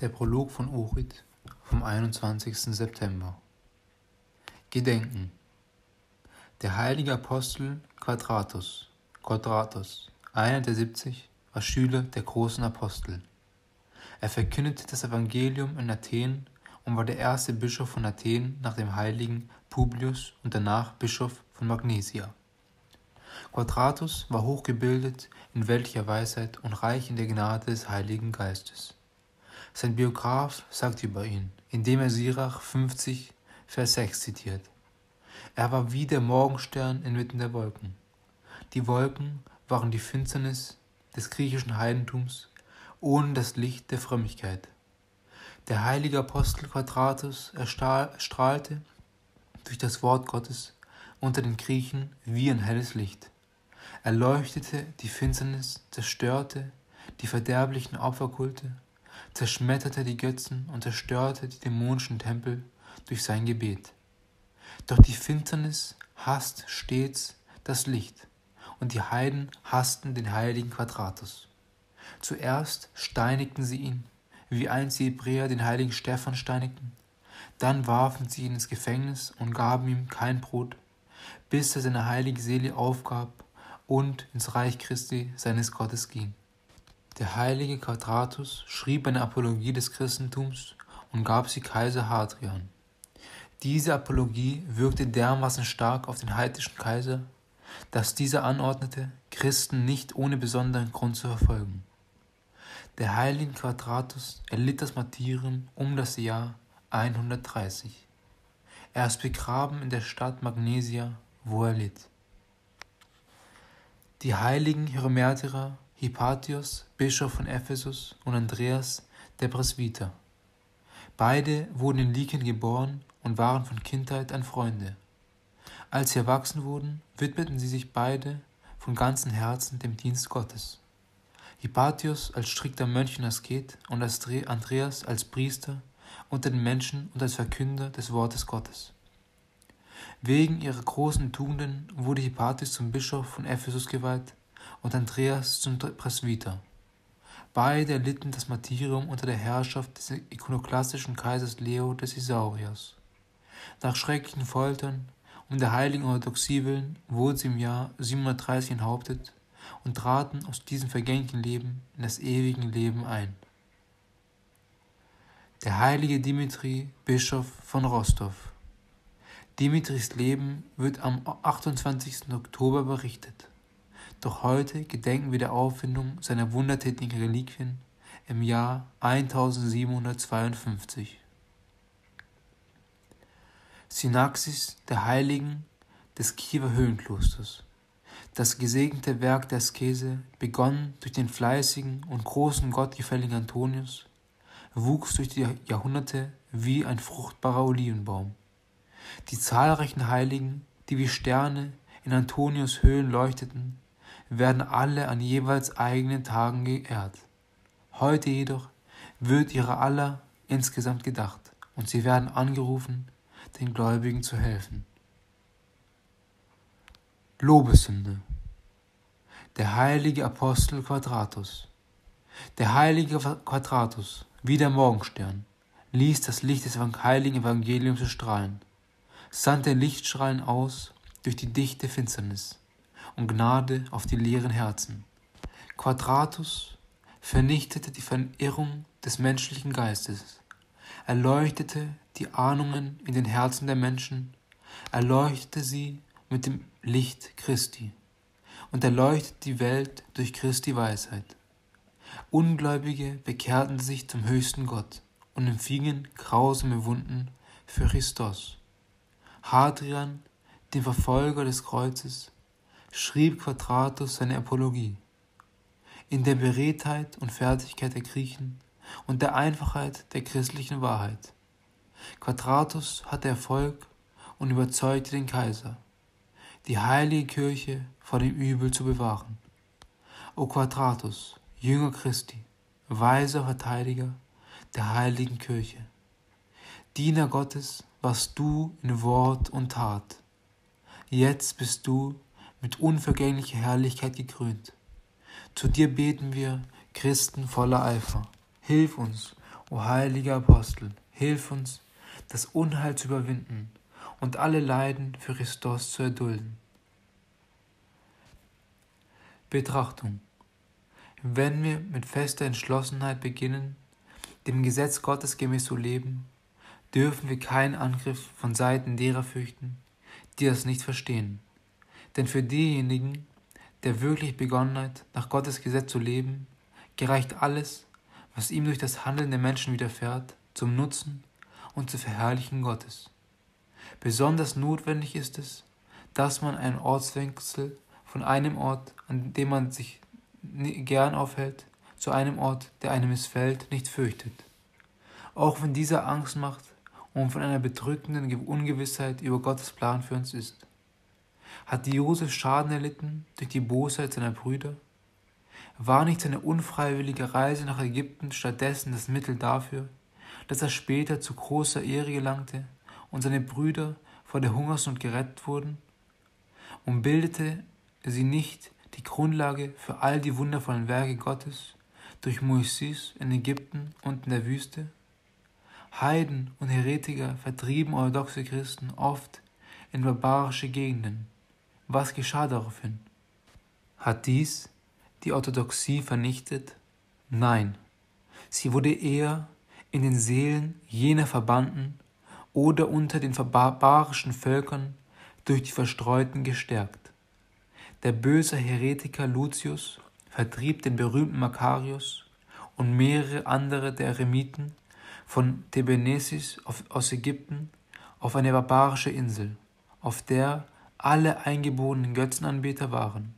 Der Prolog von Ohrid vom 21. September. Gedenken. Der heilige Apostel Quadratus, einer der 70, war Schüler der großen Apostel. Er verkündete das Evangelium in Athen und war der erste Bischof von Athen nach dem heiligen Publius und danach Bischof von Magnesia. Quadratus war hochgebildet in weltlicher Weisheit und reich in der Gnade des Heiligen Geistes. Sein Biograf sagt über ihn, indem er Sirach 50, Vers 6 zitiert. Er war wie der Morgenstern inmitten der Wolken. Die Wolken waren die Finsternis des griechischen Heidentums ohne das Licht der Frömmigkeit. Der heilige Apostel Quadratus strahlte durch das Wort Gottes unter den Griechen wie ein helles Licht. Er leuchtete die Finsternis, zerstörte die verderblichen Opferkulte, zerschmetterte die Götzen und zerstörte die dämonischen Tempel durch sein Gebet. Doch die Finsternis hasst stets das Licht, und die Heiden hassten den heiligen Quadratus. Zuerst steinigten sie ihn, wie einst die Hebräer den heiligen Stephan steinigten, dann warfen sie ihn ins Gefängnis und gaben ihm kein Brot, bis er seine heilige Seele aufgab und ins Reich Christi seines Gottes ging. Der heilige Quadratus schrieb eine Apologie des Christentums und gab sie Kaiser Hadrian. Diese Apologie wirkte dermaßen stark auf den heidnischen Kaiser, dass dieser anordnete, Christen nicht ohne besonderen Grund zu verfolgen. Der heilige Quadratus erlitt das Martyrium um das Jahr 130. Er ist begraben in der Stadt Magnesia, wo er litt. Die heiligen Märtyrer Hypatios, Bischof von Ephesos, und Andreas, der Presbyter. Beide wurden in Likien geboren und waren von Kindheit an Freunde. Als sie erwachsen wurden, widmeten sie sich beide von ganzem Herzen dem Dienst Gottes. Hypatios als strikter Mönch und Asket und Andreas als Priester unter den Menschen und als Verkünder des Wortes Gottes. Wegen ihrer großen Tugenden wurde Hypatios zum Bischof von Ephesus geweiht und Andreas zum Presbyter. Beide erlitten das Martyrium unter der Herrschaft des ikonoklastischen Kaisers Leo des Isaurias. Nach schrecklichen Foltern und der heiligen Orthodoxie willen wurden sie im Jahr 730 enthauptet und traten aus diesem vergänglichen Leben in das ewige Leben ein. Der heilige Dimitri, Bischof von Rostov. Dimitris Leben wird am 28. Oktober berichtet. Doch heute gedenken wir der Auffindung seiner wundertätigen Reliquien im Jahr 1752. Synaxis der Heiligen des Kiewer Höhlenklosters. Das gesegnete Werk der Askese, begonnen durch den fleißigen und großen gottgefälligen Antonius, wuchs durch die Jahrhunderte wie ein fruchtbarer Olivenbaum. Die zahlreichen Heiligen, die wie Sterne in Antonius' Höhlen leuchteten, werden alle an jeweils eigenen Tagen geehrt. Heute jedoch wird ihrer aller insgesamt gedacht und sie werden angerufen, den Gläubigen zu helfen. Lobeshymne. Der heilige Apostel Quadratus. Der heilige Quadratus, wie der Morgenstern, ließ das Licht des heiligen Evangeliums erstrahlen, sandte Lichtstrahlen aus durch die dichte Finsternis und Gnade auf die leeren Herzen. Quadratus vernichtete die Verirrung des menschlichen Geistes, erleuchtete die Ahnungen in den Herzen der Menschen, erleuchtete sie mit dem Licht Christi und erleuchtete die Welt durch Christi Weisheit. Ungläubige bekehrten sich zum höchsten Gott und empfingen grausame Wunden für Christus. Hadrian, dem Verfolger des Kreuzes, schrieb Quadratus seine Apologie. In der Beredtheit und Fertigkeit der Griechen und der Einfachheit der christlichen Wahrheit. Quadratus hatte Erfolg und überzeugte den Kaiser, die heilige Kirche vor dem Übel zu bewahren. O Quadratus, Jünger Christi, weiser Verteidiger der heiligen Kirche, Diener Gottes warst du in Wort und Tat. Jetzt bist du mit unvergänglicher Herrlichkeit gekrönt. Zu dir beten wir, Christen voller Eifer. Hilf uns, O heiliger Apostel, hilf uns, das Unheil zu überwinden und alle Leiden für Christus zu erdulden. Betrachtung: Wenn wir mit fester Entschlossenheit beginnen, dem Gesetz Gottes gemäß zu leben, dürfen wir keinen Angriff von Seiten derer fürchten, die das nicht verstehen. Denn für diejenigen, der wirklich begonnen hat, nach Gottes Gesetz zu leben, gereicht alles, was ihm durch das Handeln der Menschen widerfährt, zum Nutzen und zu verherrlichen Gottes. Besonders notwendig ist es, dass man einen Ortswechsel von einem Ort, an dem man sich gern aufhält, zu einem Ort, der einem missfällt, nicht fürchtet. Auch wenn dieser Angst macht und von einer bedrückenden Ungewissheit über Gottes Plan für uns ist. Hat Josef Schaden erlitten durch die Bosheit seiner Brüder? War nicht seine unfreiwillige Reise nach Ägypten stattdessen das Mittel dafür, dass er später zu großer Ehre gelangte und seine Brüder vor der Hungersnot gerettet wurden? Und bildete sie nicht die Grundlage für all die wundervollen Werke Gottes durch Moses in Ägypten und in der Wüste? Heiden und Heretiker vertrieben orthodoxe Christen oft in barbarische Gegenden. Was geschah daraufhin? Hat dies die Orthodoxie vernichtet? Nein, sie wurde eher in den Seelen jener Verbannten oder unter den barbarischen Völkern durch die Verstreuten gestärkt. Der böse Heretiker Lucius vertrieb den berühmten Makarius und mehrere andere der Eremiten von Thebenesis aus Ägypten auf eine barbarische Insel, auf der alle eingeborenen Götzenanbeter waren.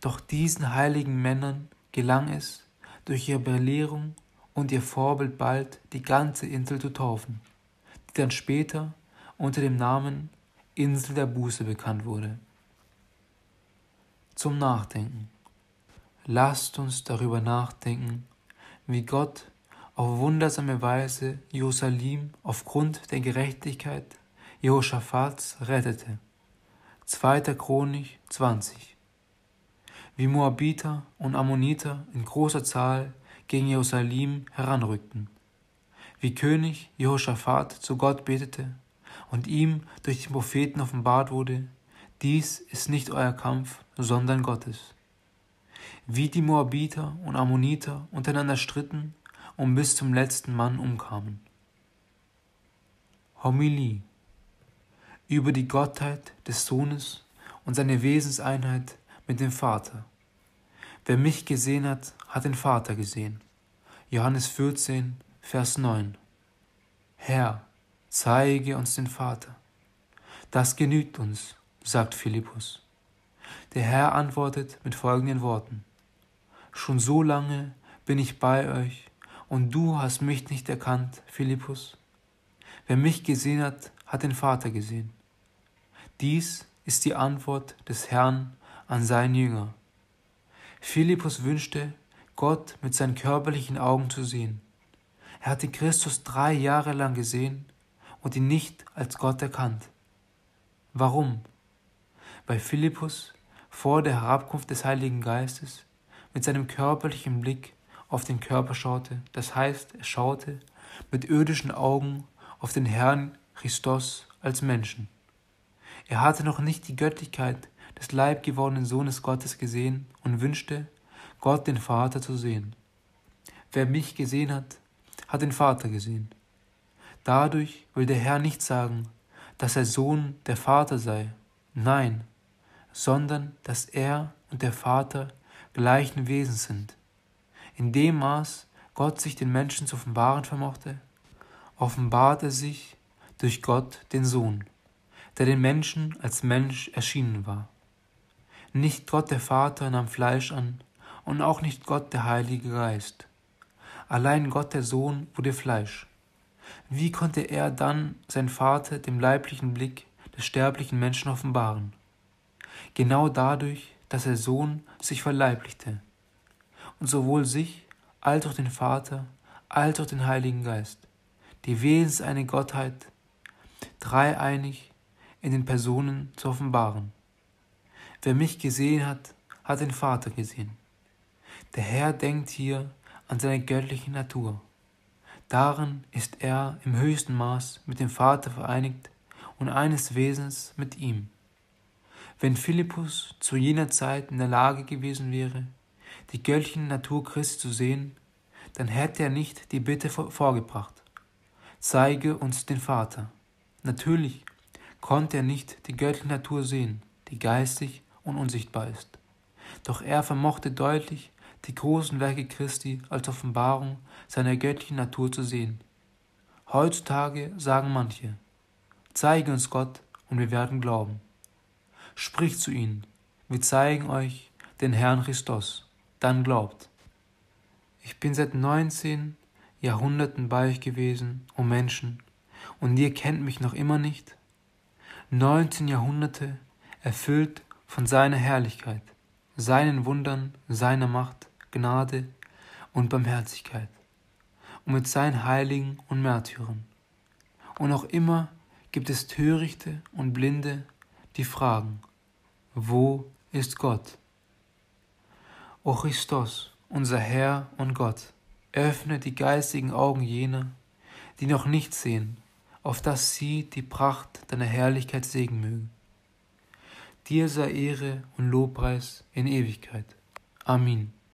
Doch diesen heiligen Männern gelang es, durch ihre Belehrung und ihr Vorbild bald die ganze Insel zu taufen, die dann später unter dem Namen Insel der Buße bekannt wurde. Zum Nachdenken. Lasst uns darüber nachdenken, wie Gott auf wundersame Weise Jerusalem aufgrund der Gerechtigkeit Jehoshaphat rettete. 2. Chronik 20. Wie Moabiter und Ammoniter in großer Zahl gegen Jerusalem heranrückten, wie König Jehoshaphat zu Gott betete und ihm durch den Propheten offenbart wurde, dies ist nicht euer Kampf, sondern Gottes. Wie die Moabiter und Ammoniter untereinander stritten und bis zum letzten Mann umkamen. Homilie über die Gottheit des Sohnes und seine Wesenseinheit mit dem Vater. Wer mich gesehen hat, hat den Vater gesehen. Johannes 14, Vers 9. Herr, zeige uns den Vater. Das genügt uns, sagt Philippus. Der Herr antwortet mit folgenden Worten: Schon so lange bin ich bei euch und du hast mich nicht erkannt, Philippus. Wer mich gesehen hat, hat den Vater gesehen. Dies ist die Antwort des Herrn an seinen Jünger. Philippus wünschte, Gott mit seinen körperlichen Augen zu sehen. Er hatte Christus 3 Jahre lang gesehen und ihn nicht als Gott erkannt. Warum? Weil Philippus vor der Herabkunft des Heiligen Geistes mit seinem körperlichen Blick auf den Körper schaute, das heißt, er schaute mit irdischen Augen auf den Herrn Christus als Menschen. Er hatte noch nicht die Göttlichkeit des leibgewordenen Sohnes Gottes gesehen und wünschte, Gott den Vater zu sehen. Wer mich gesehen hat, hat den Vater gesehen. Dadurch will der Herr nicht sagen, dass der Sohn der Vater sei, nein, sondern dass er und der Vater gleichen Wesens sind. In dem Maß Gott sich den Menschen zu offenbaren vermochte, offenbart er sich durch Gott den Sohn, der den Menschen als Mensch erschienen war. Nicht Gott der Vater nahm Fleisch an und auch nicht Gott der Heilige Geist. Allein Gott der Sohn wurde Fleisch. Wie konnte er dann sein Vater dem leiblichen Blick des sterblichen Menschen offenbaren? Genau dadurch, dass der Sohn sich verleiblichte und sowohl sich als auch den Vater als auch den Heiligen Geist, die Wesenseine Gottheit, dreieinig in den Personen zu offenbaren. Wer mich gesehen hat, hat den Vater gesehen. Der Herr denkt hier an seine göttliche Natur. Darin ist er im höchsten Maß mit dem Vater vereinigt und eines Wesens mit ihm. Wenn Philippus zu jener Zeit in der Lage gewesen wäre, die göttliche Natur Christi zu sehen, dann hätte er nicht die Bitte vorgebracht: Zeige uns den Vater. Natürlich konnte er nicht die göttliche Natur sehen, die geistig und unsichtbar ist. Doch er vermochte deutlich, die großen Werke Christi als Offenbarung seiner göttlichen Natur zu sehen. Heutzutage sagen manche: Zeige uns Gott und wir werden glauben. Spricht zu ihnen: Wir zeigen euch den Herrn Christus, dann glaubt. Ich bin seit 19 Jahrhunderten bei euch gewesen, o Menschen, und ihr kennt mich noch immer nicht. 19 Jahrhunderte erfüllt von seiner Herrlichkeit, seinen Wundern, seiner Macht, Gnade und Barmherzigkeit und mit seinen Heiligen und Märtyrern. Und noch immer gibt es Törichte und Blinde, die fragen: Wo ist Gott? O Christus, unser Herr und Gott, öffne die geistigen Augen jener, die noch nicht sehen, auf dass sie die Pracht deiner Herrlichkeit sehen mögen. Dir sei Ehre und Lobpreis in Ewigkeit. Amen.